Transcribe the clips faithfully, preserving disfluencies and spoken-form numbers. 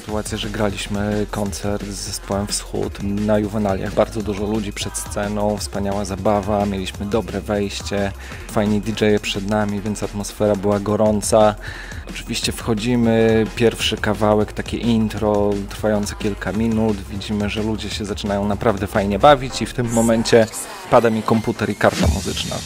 sytuacja, że graliśmy koncert z zespołem Wschód na Juwenaliach. Bardzo dużo ludzi przed sceną, wspaniała zabawa, mieliśmy dobre wejście, fajni didżeje przed nami, więc atmosfera była gorąca. Oczywiście wchodzimy, pierwszy kawałek, takie intro trwające kilka minut, widzimy, że ludzie się zaczynają naprawdę fajnie bawić i w tym momencie pada mi komputer i karta muzyczna.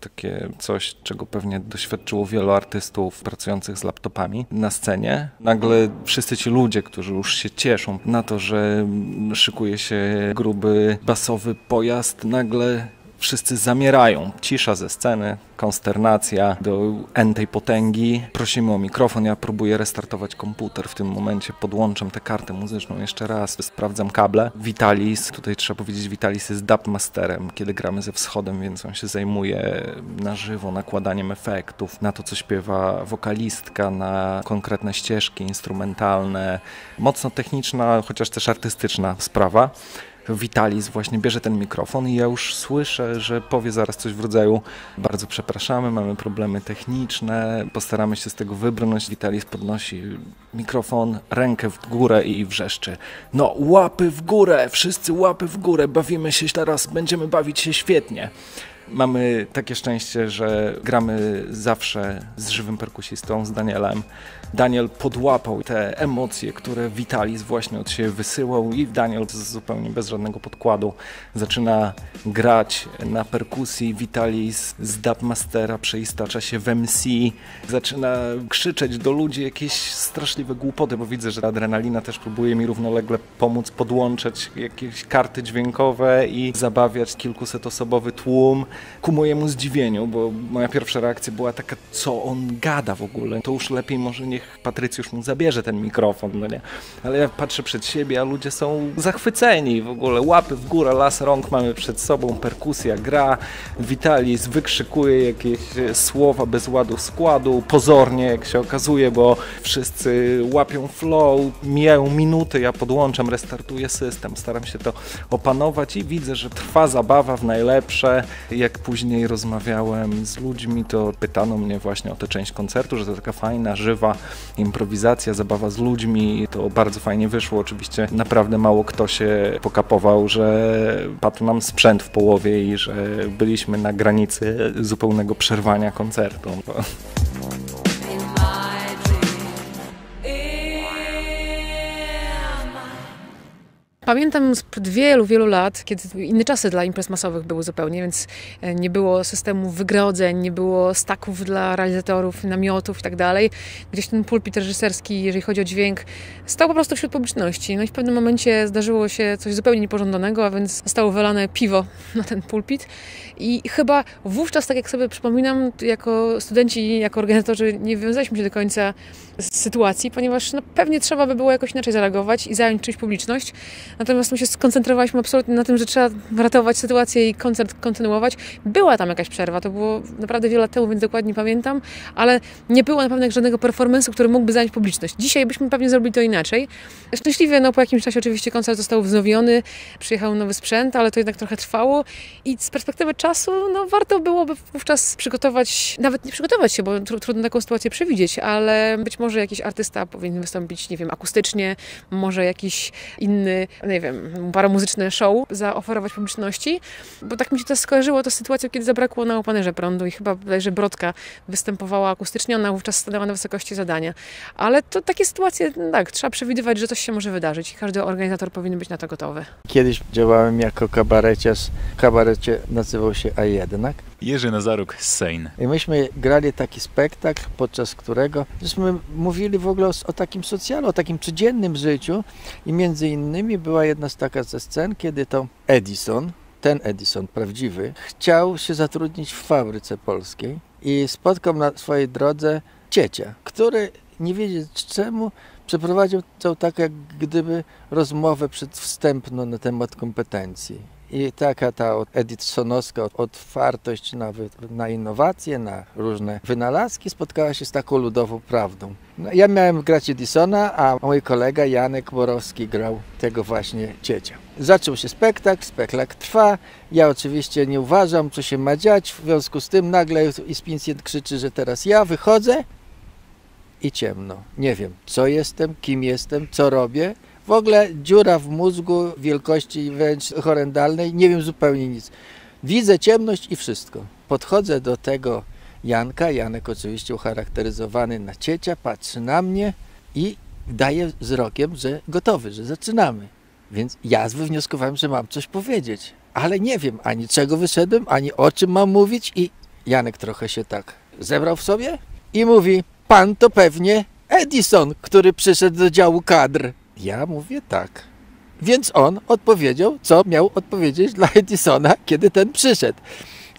Takie coś, czego pewnie doświadczyło wielu artystów pracujących z laptopami na scenie. Nagle wszyscy ci ludzie, którzy już się cieszą na to, że szykuje się gruby basowy pojazd, nagle wszyscy zamierają. Cisza ze sceny, konsternacja do n-tej potęgi. Prosimy o mikrofon, ja próbuję restartować komputer. W tym momencie podłączam tę kartę muzyczną jeszcze raz, sprawdzam kable. Witalis, tutaj trzeba powiedzieć, Witalis jest dubmasterem, kiedy gramy ze Wschodem, więc on się zajmuje na żywo nakładaniem efektów, na to, co śpiewa wokalistka, na konkretne ścieżki instrumentalne. Mocno techniczna, chociaż też artystyczna sprawa. Witalis właśnie bierze ten mikrofon i ja już słyszę, że powie zaraz coś w rodzaju: bardzo przepraszamy, mamy problemy techniczne, postaramy się z tego wybrnąć. Witalis podnosi mikrofon, rękę w górę i wrzeszczy: no łapy w górę, wszyscy łapy w górę, bawimy się teraz, będziemy bawić się świetnie. Mamy takie szczęście, że gramy zawsze z żywym perkusistą, z Danielem. Daniel podłapał te emocje, które Witalis właśnie od siebie wysyłał i Daniel zupełnie bez żadnego podkładu zaczyna grać na perkusji. Witalis z dubmastera przeistacza się w em si, zaczyna krzyczeć do ludzi jakieś straszliwe głupoty, bo widzę, że adrenalina też próbuje mi równolegle pomóc podłączać jakieś karty dźwiękowe i zabawiać kilkusetosobowy tłum. Ku mojemu zdziwieniu, bo moja pierwsza reakcja była taka: co on gada w ogóle? To już lepiej może niech Patrycjusz mu zabierze ten mikrofon, no nie? Ale ja patrzę przed siebie, a ludzie są zachwyceni w ogóle. Łapy w górę, las rąk mamy przed sobą, perkusja gra, Witalis wykrzykuje jakieś słowa bez ładu składu, pozornie jak się okazuje, bo wszyscy łapią flow, mijają minuty, ja podłączam, restartuję system, staram się to opanować i widzę, że trwa zabawa w najlepsze. Jak później rozmawiałem z ludźmi, to pytano mnie właśnie o tę część koncertu, że to taka fajna, żywa improwizacja, zabawa z ludźmi. To bardzo fajnie wyszło. Oczywiście naprawdę mało kto się pokapował, że padł nam sprzęt w połowie i że byliśmy na granicy zupełnego przerwania koncertu. Pamiętam sprzed wielu, wielu lat, kiedy inne czasy dla imprez masowych były zupełnie, więc nie było systemu wygrodzeń, nie było staków dla realizatorów, namiotów i tak dalej. Gdzieś ten pulpit reżyserski, jeżeli chodzi o dźwięk, stał po prostu wśród publiczności. No i w pewnym momencie zdarzyło się coś zupełnie niepożądanego, a więc zostało wylane piwo na ten pulpit. I chyba wówczas, tak jak sobie przypominam, jako studenci, jako organizatorzy nie wywiązaliśmy się do końca z sytuacji, ponieważ no, pewnie trzeba by było jakoś inaczej zareagować i zająć czyjś publiczność. Natomiast my się skoncentrowaliśmy absolutnie na tym, że trzeba ratować sytuację i koncert kontynuować. Była tam jakaś przerwa, to było naprawdę wiele lat temu, więc dokładnie pamiętam, ale nie było na pewno żadnego performance'u, który mógłby zająć publiczność. Dzisiaj byśmy pewnie zrobili to inaczej. Szczęśliwie no, po jakimś czasie oczywiście koncert został wznowiony, przyjechał nowy sprzęt, ale to jednak trochę trwało i z perspektywy czasu no, warto byłoby wówczas przygotować, nawet nie przygotować się, bo tr trudno taką sytuację przewidzieć, ale być może jakiś artysta powinien wystąpić, nie wiem, akustycznie, może jakiś inny, nie wiem, paramuzyczne show zaoferować publiczności, bo tak mi się to skojarzyło to z sytuacją, kiedy zabrakło na Openerze prądu i chyba, że Brodka występowała akustycznie, ona wówczas stanęła na wysokości zadania. Ale to takie sytuacje, tak, trzeba przewidywać, że coś się może wydarzyć i każdy organizator powinien być na to gotowy. Kiedyś działałem jako kabareciarz, kabarecie nazywał się A jeden. Jerzy Nazaruk z Sejn. I myśmy grali taki spektakl, podczas którego żeśmy mówili w ogóle o, o takim socjalu, o takim codziennym życiu i między innymi była jedna z taka ze scen, kiedy to Edison, ten Edison prawdziwy, chciał się zatrudnić w fabryce polskiej i spotkał na swojej drodze ciecia, który nie wiedzieć czemu przeprowadził to tak jak gdyby rozmowę przedwstępną na temat kompetencji. I taka ta edisonowska otwartość na, na innowacje, na różne wynalazki spotkała się z taką ludową prawdą. No, ja miałem grać Edisona, a mój kolega Janek Borowski grał tego właśnie ciecia. Zaczął się spektakl, spektakl trwa, ja oczywiście nie uważam, co się ma dziać, w związku z tym nagle Ispincjent krzyczy, że teraz ja wychodzę. i ciemno. Nie wiem, co jestem, kim jestem, co robię. W ogóle dziura w mózgu wielkości wręcz horrendalnej, nie wiem zupełnie nic. Widzę ciemność i wszystko. Podchodzę do tego Janka, Janek oczywiście ucharakteryzowany na ciecia, patrzy na mnie i daje wzrokiem, że gotowy, że zaczynamy. Więc ja wywnioskowałem, że mam coś powiedzieć, ale nie wiem ani czego wyszedłem, ani o czym mam mówić i Janek trochę się tak zebrał w sobie i mówi, pan to pewnie Edison, który przyszedł do działu kadr. Ja mówię tak. Więc on odpowiedział, co miał odpowiedzieć dla Edisona, kiedy ten przyszedł.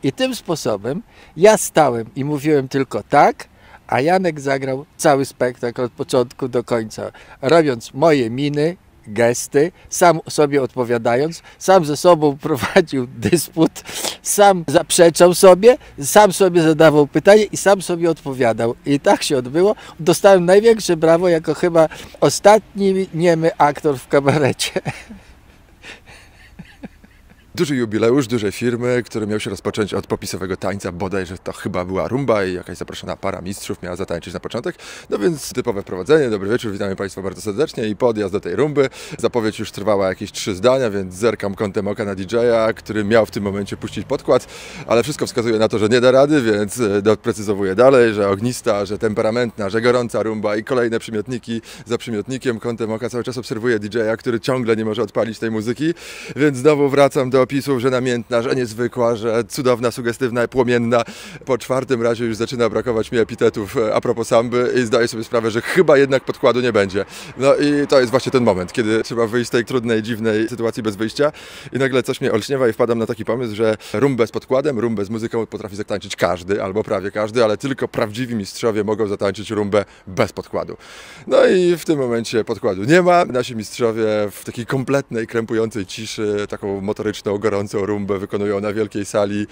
I tym sposobem ja stałem i mówiłem tylko tak, a Janek zagrał cały spektakl od początku do końca, robiąc moje miny, gesty, sam sobie odpowiadając, sam ze sobą prowadził dysput, sam zaprzeczał sobie, sam sobie zadawał pytanie i sam sobie odpowiadał. I tak się odbyło. Dostałem największe brawo jako chyba ostatni niemy aktor w kabarecie. Duży jubileusz, duże firmy, który miał się rozpocząć od popisowego tańca, bodajże to chyba była rumba i jakaś zaproszona para mistrzów miała zatańczyć na początek. No więc typowe wprowadzenie, dobry wieczór, witamy Państwa bardzo serdecznie i podjazd do tej rumby. Zapowiedź już trwała jakieś trzy zdania, więc zerkam kątem oka na didżeja, który miał w tym momencie puścić podkład, ale wszystko wskazuje na to, że nie da rady, więc doprecyzowuję dalej, że ognista, że temperamentna, że gorąca rumba i kolejne przymiotniki za przymiotnikiem. Kątem oka cały czas obserwuję didżeja, który ciągle nie może odpalić tej muzyki, więc znowu wracam do opisów, że namiętna, że niezwykła, że cudowna, sugestywna, płomienna. Po czwartym razie już zaczyna brakować mi epitetów a propos samby i zdaję sobie sprawę, że chyba jednak podkładu nie będzie. No i to jest właśnie ten moment, kiedy trzeba wyjść z tej trudnej, dziwnej sytuacji bez wyjścia i nagle coś mnie olśniewa i wpadam na taki pomysł, że rumbę z podkładem, rumbę z muzyką potrafi zatańczyć każdy, albo prawie każdy, ale tylko prawdziwi mistrzowie mogą zatańczyć rumbę bez podkładu. No i w tym momencie podkładu nie ma. Nasi mistrzowie w takiej kompletnej, krępującej ciszy, taką motoryczną, gorącą rumbę wykonują na wielkiej sali.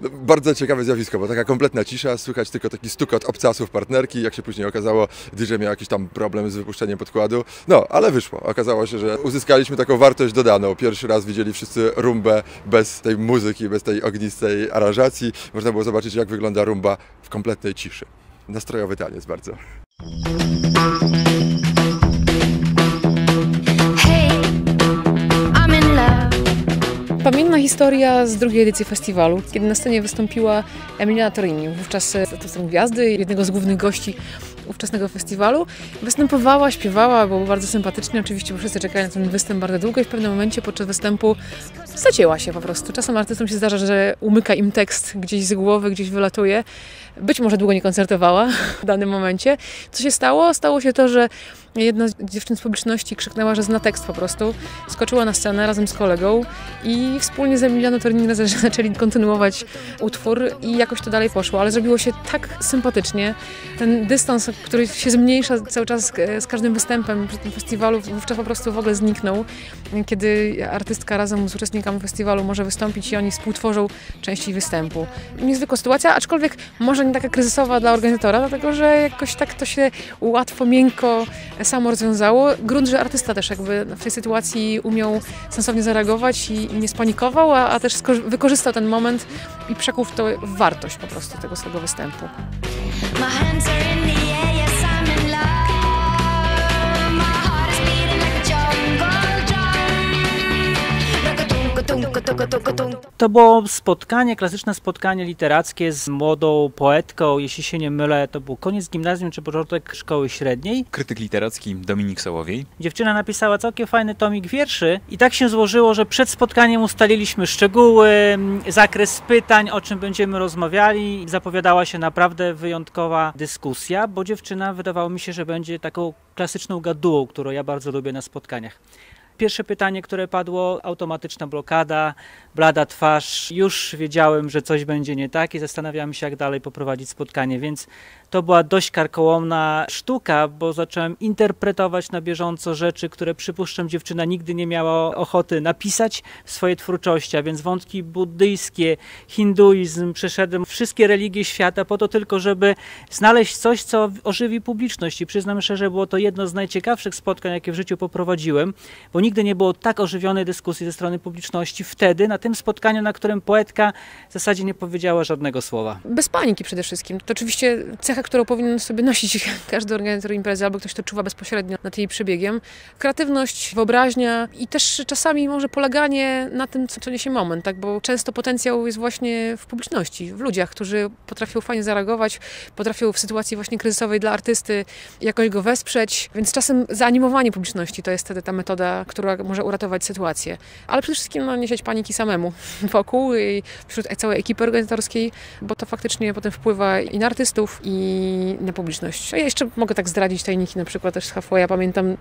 No, bardzo ciekawe zjawisko, bo taka kompletna cisza, słychać tylko taki stukot obcasów partnerki, jak się później okazało, D J miał jakiś tam problem z wypuszczeniem podkładu, no ale wyszło, okazało się, że uzyskaliśmy taką wartość dodaną, pierwszy raz widzieli wszyscy rumbę bez tej muzyki, bez tej ognistej aranżacji, można było zobaczyć, jak wygląda rumba w kompletnej ciszy. Nastrojowy taniec bardzo. Pamiętna historia z drugiej edycji festiwalu, kiedy na scenie wystąpiła Emiliana Torrini, wówczas z gwiazdy, jednego z głównych gości ówczesnego festiwalu. Występowała, śpiewała, było bardzo sympatycznie, oczywiście wszyscy czekali na ten występ bardzo długo i w pewnym momencie podczas występu zacięła się po prostu. Czasem artystom się zdarza, że umyka im tekst gdzieś z głowy, gdzieś wylatuje. Być może długo nie koncertowała w danym momencie. Co się stało? Stało się to, że jedna z dziewczyn z publiczności krzyknęła, że zna tekst po prostu. Skoczyła na scenę razem z kolegą i wspólnie z Emilianą Torrini zaczęli kontynuować utwór i jakoś to dalej poszło, ale zrobiło się tak sympatycznie. Ten dystans, który się zmniejsza cały czas z każdym występem przy tym festiwalu, wówczas po prostu w ogóle zniknął. Kiedy artystka razem z uczestnikami festiwalu może wystąpić i oni współtworzą części występu. Niezwykła sytuacja, aczkolwiek może nie taka kryzysowa dla organizatora, dlatego że jakoś tak to się łatwo, miękko samo rozwiązało. Grunt, że artysta też jakby w tej sytuacji umiał sensownie zareagować i nie spanikował, a, a też wykorzystał ten moment i przekuł w to wartość po prostu tego swojego występu. To było spotkanie, klasyczne spotkanie literackie z młodą poetką, jeśli się nie mylę, to był koniec gimnazjum czy początek szkoły średniej. Krytyk literacki Dominik Sołowiej. Dziewczyna napisała całkiem fajny tomik wierszy i tak się złożyło, że przed spotkaniem ustaliliśmy szczegóły, zakres pytań, o czym będziemy rozmawiali. Zapowiadała się naprawdę wyjątkowa dyskusja, bo dziewczyna wydawało mi się, że będzie taką klasyczną gadułą, którą ja bardzo lubię na spotkaniach. Pierwsze pytanie, które padło, automatyczna blokada, blada twarz. Już wiedziałem, że coś będzie nie tak i zastanawiałem się, jak dalej poprowadzić spotkanie, więc to była dość karkołomna sztuka, bo zacząłem interpretować na bieżąco rzeczy, które przypuszczam dziewczyna nigdy nie miała ochoty napisać w swojej twórczości, a więc wątki buddyjskie, hinduizm, przeszedłem wszystkie religie świata po to tylko, żeby znaleźć coś, co ożywi publiczność i przyznam szczerze, było to jedno z najciekawszych spotkań, jakie w życiu poprowadziłem, bo nigdy nie było tak ożywionej dyskusji ze strony publiczności wtedy, na tym spotkaniu, na którym poetka w zasadzie nie powiedziała żadnego słowa. Bez paniki przede wszystkim. To oczywiście cecha cechę, którą powinien sobie nosić każdy organizator imprezy, albo ktoś, kto czuwa bezpośrednio nad jej przebiegiem. Kreatywność, wyobraźnia i też czasami może poleganie na tym, co niesie moment, tak? Bo często potencjał jest właśnie w publiczności, w ludziach, którzy potrafią fajnie zareagować, potrafią w sytuacji właśnie kryzysowej dla artysty jakoś go wesprzeć, więc czasem zaanimowanie publiczności to jest wtedy ta metoda, która może uratować sytuację. Ale przede wszystkim no, nie siać paniki samemu wokół i wśród całej ekipy organizatorskiej, bo to faktycznie potem wpływa i na artystów, i na publiczność. A ja jeszcze mogę tak zdradzić tajniki na przykład też z Halfwaya. Pamiętam,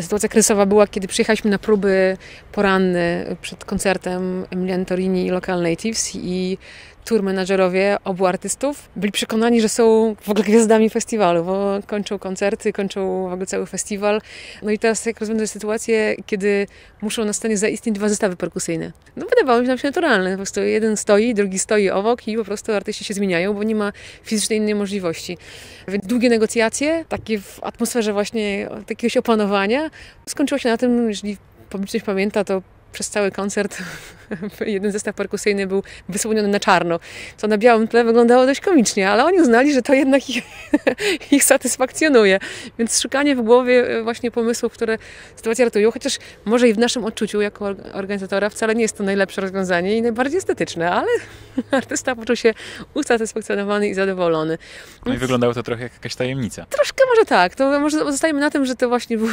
sytuacja kryzysowa była, kiedy przyjechaliśmy na próby poranne przed koncertem Emiliany Torrini i Local Natives i tour menadżerowie obu artystów byli przekonani, że są w ogóle gwiazdami festiwalu, bo kończą koncerty, kończą w ogóle cały festiwal. No i teraz jak rozwiązać sytuację, kiedy muszą na scenie zaistnieć dwa zestawy perkusyjne. No wydawało mi się naturalne, po prostu jeden stoi, drugi stoi obok i po prostu artyści się zmieniają, bo nie ma fizycznej innej możliwości. Więc długie negocjacje, takie w atmosferze właśnie jakiegoś opanowania, skończyło się na tym, jeżeli publiczność pamięta, to przez cały koncert jeden zestaw perkusyjny był wysłoniony na czarno, co na białym tle wyglądało dość komicznie, ale oni uznali, że to jednak ich, ich satysfakcjonuje. Więc szukanie w głowie właśnie pomysłów, które sytuację ratują, chociaż może i w naszym odczuciu jako organizatora wcale nie jest to najlepsze rozwiązanie i najbardziej estetyczne, ale artysta poczuł się usatysfakcjonowany i zadowolony. No i wyglądało to trochę jak jakaś tajemnica. Troszkę może tak. To może zostajemy na tym, że to właśnie była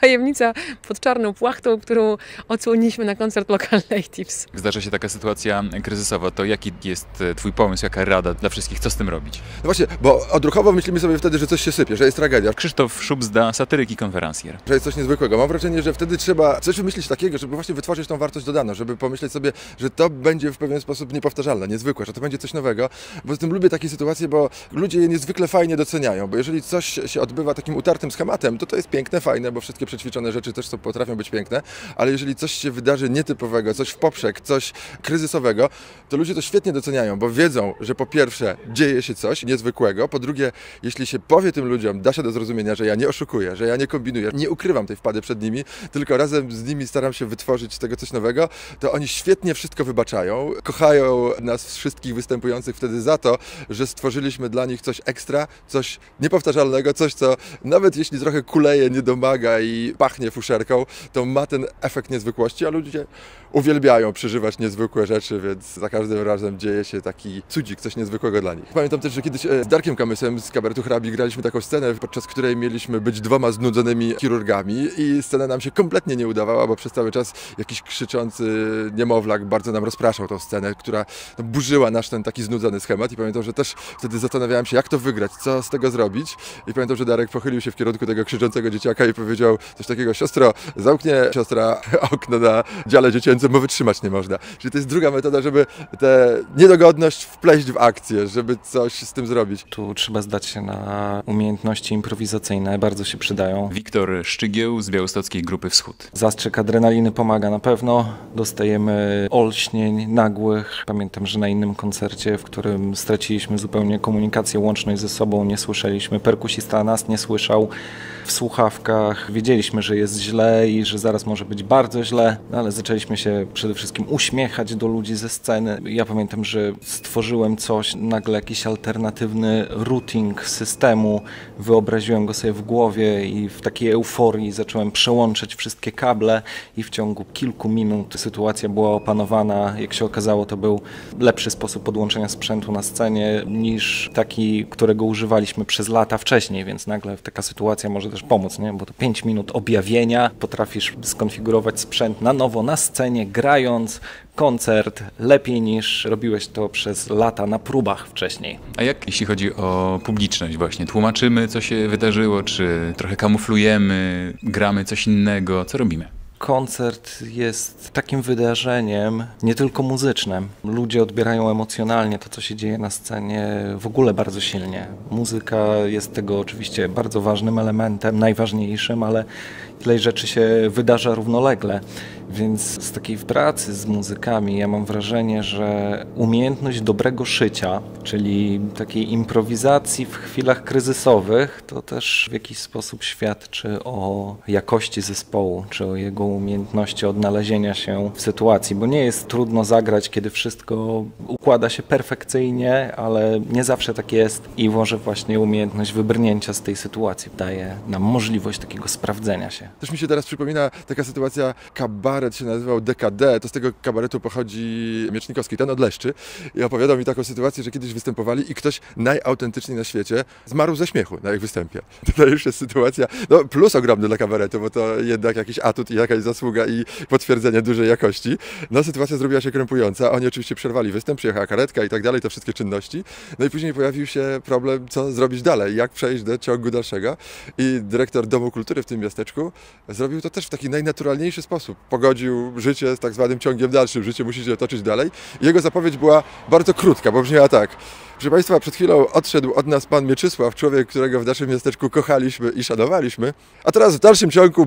tajemnica pod czarną płachtą, którą odsłoniliśmy na koncert Local Natives. Zdarza się taka sytuacja kryzysowa, to jaki jest twój pomysł, jaka rada dla wszystkich, co z tym robić? No właśnie, bo odruchowo myślimy sobie wtedy, że coś się sypie, że jest tragedia. Krzysztof Szubzda, satyryk i konferencjer. Że jest coś niezwykłego. Mam wrażenie, że wtedy trzeba coś wymyślić takiego, żeby właśnie wytworzyć tą wartość dodaną, żeby pomyśleć sobie, że to będzie w pewien sposób niepowtarzalne, niezwykłe, że to będzie coś nowego. Bo z tym lubię takie sytuacje, bo ludzie je niezwykle fajnie doceniają, bo jeżeli coś się odbywa takim utartym schematem, to to jest piękne, fajne, bo wszystkie przećwiczone rzeczy też są, potrafią być piękne, ale jeżeli coś się wydarzy nietypowego, coś w poprzek, coś kryzysowego, to ludzie to świetnie doceniają, bo wiedzą, że po pierwsze dzieje się coś niezwykłego, po drugie, jeśli się powie tym ludziom, da się do zrozumienia, że ja nie oszukuję, że ja nie kombinuję, nie ukrywam tej wpady przed nimi, tylko razem z nimi staram się wytworzyć z tego coś nowego, to oni świetnie wszystko wybaczają, kochają nas wszystkich występujących wtedy za to, że stworzyliśmy dla nich coś ekstra, coś niepowtarzalnego, coś, co nawet jeśli trochę kuleje, nie domaga i pachnie fuszerką, to ma ten efekt niezwykłości, a ludzie uwielbiają przeżywać niezwykłe rzeczy, więc za każdym razem dzieje się taki cudzik, coś niezwykłego dla nich. Pamiętam też, że kiedyś z Darkiem Kamysem z Kabaretu Hrabi graliśmy taką scenę, podczas której mieliśmy być dwoma znudzonymi chirurgami i scena nam się kompletnie nie udawała, bo przez cały czas jakiś krzyczący niemowlak bardzo nam rozpraszał tą scenę, która burzyła nasz ten taki znudzony schemat i pamiętam, że też wtedy zastanawiałem się, jak to wygrać, co z tego zrobić i pamiętam, że Darek pochylił się w kierunku tego krzyczącego dzieciaka i powiedział coś takiego: siostro, zamknie siostra okno na dziale dziecięcym, bo wytrzymać nie można. Czyli to jest druga metoda, żeby tę niedogodność wpleść w akcję, żeby coś z tym zrobić. Tu trzeba zdać się na umiejętności improwizacyjne, bardzo się przydają. Wikson Szczygieł z białostockiej Grupy Wschód. Zastrzyk adrenaliny pomaga na pewno. Dostajemy olśnień nagłych. Pamiętam, że na innym koncercie, w którym straciliśmy zupełnie komunikację łączność ze sobą, nie słyszeliśmy. Perkusista nas nie słyszał w słuchawkach. Wiedzieliśmy, że jest źle i że zaraz może być bardzo źle, no ale zaczęliśmy się przede wszystkim uśmiechać do ludzi ze sceny. Ja pamiętam, że stworzyłem coś, nagle jakiś alternatywny routing systemu, wyobraziłem go sobie w głowie i w takiej euforii zacząłem przełączać wszystkie kable i w ciągu kilku minut sytuacja była opanowana. Jak się okazało, to był lepszy sposób podłączenia sprzętu na scenie niż taki, którego używaliśmy przez lata wcześniej, więc nagle taka sytuacja może też pomóc, nie? Bo to pięć minut objawienia, potrafisz skonfigurować sprzęt na nowo, na scenie, grając koncert lepiej niż robiłeś to przez lata na próbach wcześniej. A jak jeśli chodzi o publiczność właśnie? Tłumaczymy, co się wydarzyło, czy trochę kamuflujemy, gramy coś innego, co robimy? Koncert jest takim wydarzeniem nie tylko muzycznym. Ludzie odbierają emocjonalnie to, co się dzieje na scenie, w ogóle bardzo silnie. Muzyka jest tego oczywiście bardzo ważnym elementem, najważniejszym, ale tyle rzeczy się wydarza równolegle. Więc z takiej pracy z muzykami ja mam wrażenie, że umiejętność dobrego szycia, czyli takiej improwizacji w chwilach kryzysowych, to też w jakiś sposób świadczy o jakości zespołu, czy o jego umiejętności odnalezienia się w sytuacji, bo nie jest trudno zagrać, kiedy wszystko układa się perfekcyjnie, ale nie zawsze tak jest i może właśnie umiejętność wybrnięcia z tej sytuacji daje nam możliwość takiego sprawdzenia się. Też mi się teraz przypomina taka sytuacja, kabaret się nazywał D K D, to z tego kabaretu pochodzi Miecznikowski, ten od Leszczy, i opowiadał mi taką sytuację, że kiedyś występowali i ktoś najautentyczniej na świecie zmarł ze śmiechu na ich występie. To już jest sytuacja, no plus ogromny dla kabaretu, bo to jednak jakiś atut i jakaś zasługa i potwierdzenie dużej jakości. No sytuacja zrobiła się krępująca, oni oczywiście przerwali występ, przyjechała karetka i tak dalej, te wszystkie czynności. No i później pojawił się problem, co zrobić dalej, jak przejść do ciągu dalszego, i dyrektor Domu Kultury w tym miasteczku zrobił to też w taki najnaturalniejszy sposób. Pogodził życie z tak zwanym ciągiem dalszym, życie musi się toczyć dalej. Jego zapowiedź była bardzo krótka, bo brzmiała tak. Proszę Państwa, przed chwilą odszedł od nas pan Mieczysław, człowiek, którego w naszym miasteczku kochaliśmy i szanowaliśmy, a teraz w dalszym ciągu